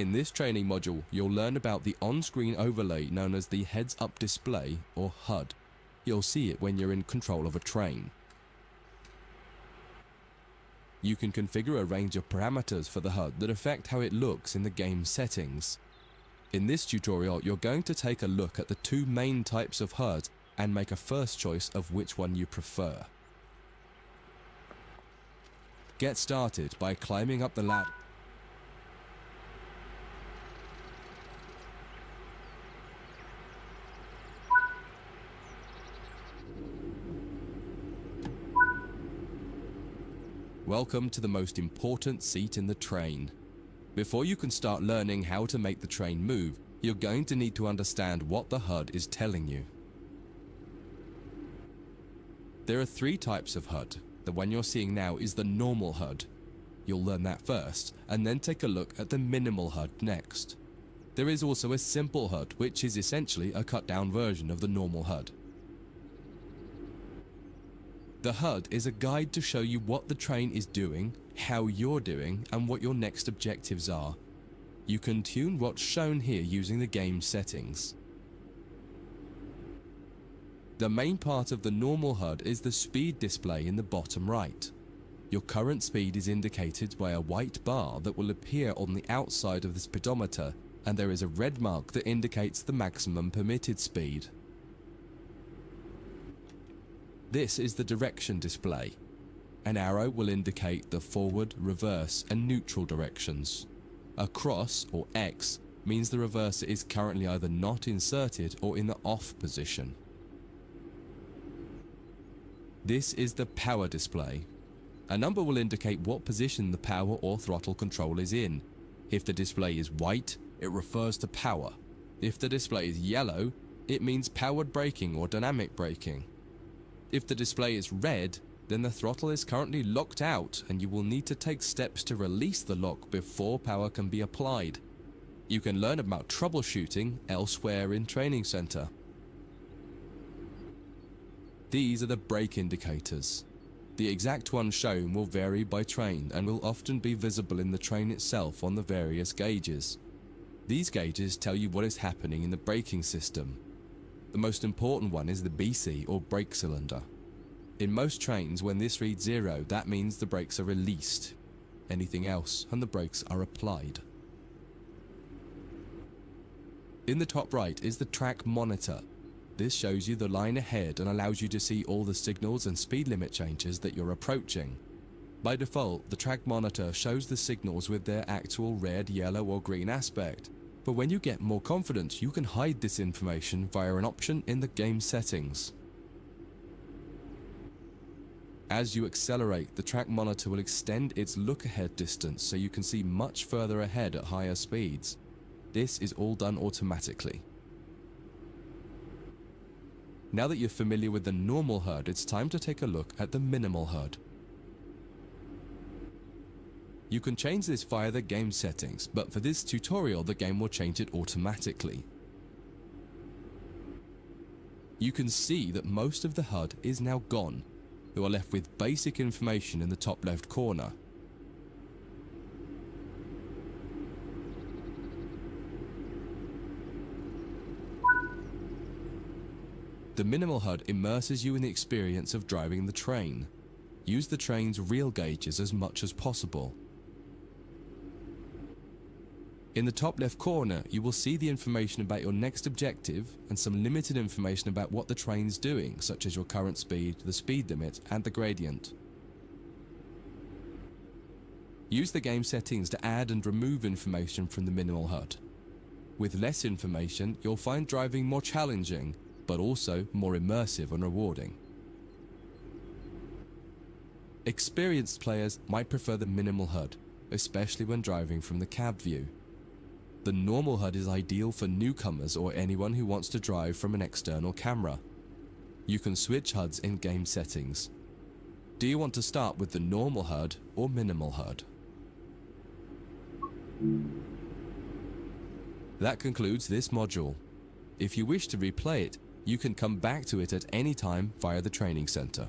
In this training module, you'll learn about the on-screen overlay known as the heads-up display, or HUD. You'll see it when you're in control of a train. You can configure a range of parameters for the HUD that affect how it looks in the game settings. In this tutorial, you're going to take a look at the two main types of HUD and make a first choice of which one you prefer. Get started by climbing up the ladder. Welcome to the most important seat in the train. Before you can start learning how to make the train move, you're going to need to understand what the HUD is telling you. There are three types of HUD. The one you're seeing now is the normal HUD. You'll learn that first, and then take a look at the minimal HUD next. There is also a simple HUD, which is essentially a cut-down version of the normal HUD. The HUD is a guide to show you what the train is doing, how you're doing, and what your next objectives are. You can tune what's shown here using the game settings. The main part of the normal HUD is the speed display in the bottom right. Your current speed is indicated by a white bar that will appear on the outside of the speedometer, and there is a red mark that indicates the maximum permitted speed. This is the direction display. An arrow will indicate the forward, reverse, and neutral directions. A cross, or X, means the reverser is currently either not inserted or in the off position. This is the power display. A number will indicate what position the power or throttle control is in. If the display is white, it refers to power. If the display is yellow, it means powered braking or dynamic braking. If the display is red, then the throttle is currently locked out and you will need to take steps to release the lock before power can be applied. You can learn about troubleshooting elsewhere in Training Center. These are the brake indicators. The exact one shown will vary by train and will often be visible in the train itself on the various gauges. These gauges tell you what is happening in the braking system. The most important one is the BC, or brake cylinder. In most trains, when this reads 0, that means the brakes are released. Anything else, and the brakes are applied. In the top right is the track monitor. This shows you the line ahead and allows you to see all the signals and speed limit changes that you're approaching. By default, the track monitor shows the signals with their actual red, yellow, or green aspect. But when you get more confident, you can hide this information via an option in the game settings. As you accelerate, the track monitor will extend its look-ahead distance so you can see much further ahead at higher speeds. This is all done automatically. Now that you're familiar with the normal HUD, it's time to take a look at the minimal HUD. You can change this via the game settings, but for this tutorial, the game will change it automatically. You can see that most of the HUD is now gone. You are left with basic information in the top left corner. The minimal HUD immerses you in the experience of driving the train. Use the train's real gauges as much as possible. In the top left corner, you will see the information about your next objective and some limited information about what the train's doing, such as your current speed, the speed limit, and the gradient. Use the game settings to add and remove information from the minimal HUD. With less information, you'll find driving more challenging, but also more immersive and rewarding. Experienced players might prefer the minimal HUD, especially when driving from the cab view. The normal HUD is ideal for newcomers or anyone who wants to drive from an external camera. You can switch HUDs in game settings. Do you want to start with the normal HUD or minimal HUD? That concludes this module. If you wish to replay it, you can come back to it at any time via the Training Center.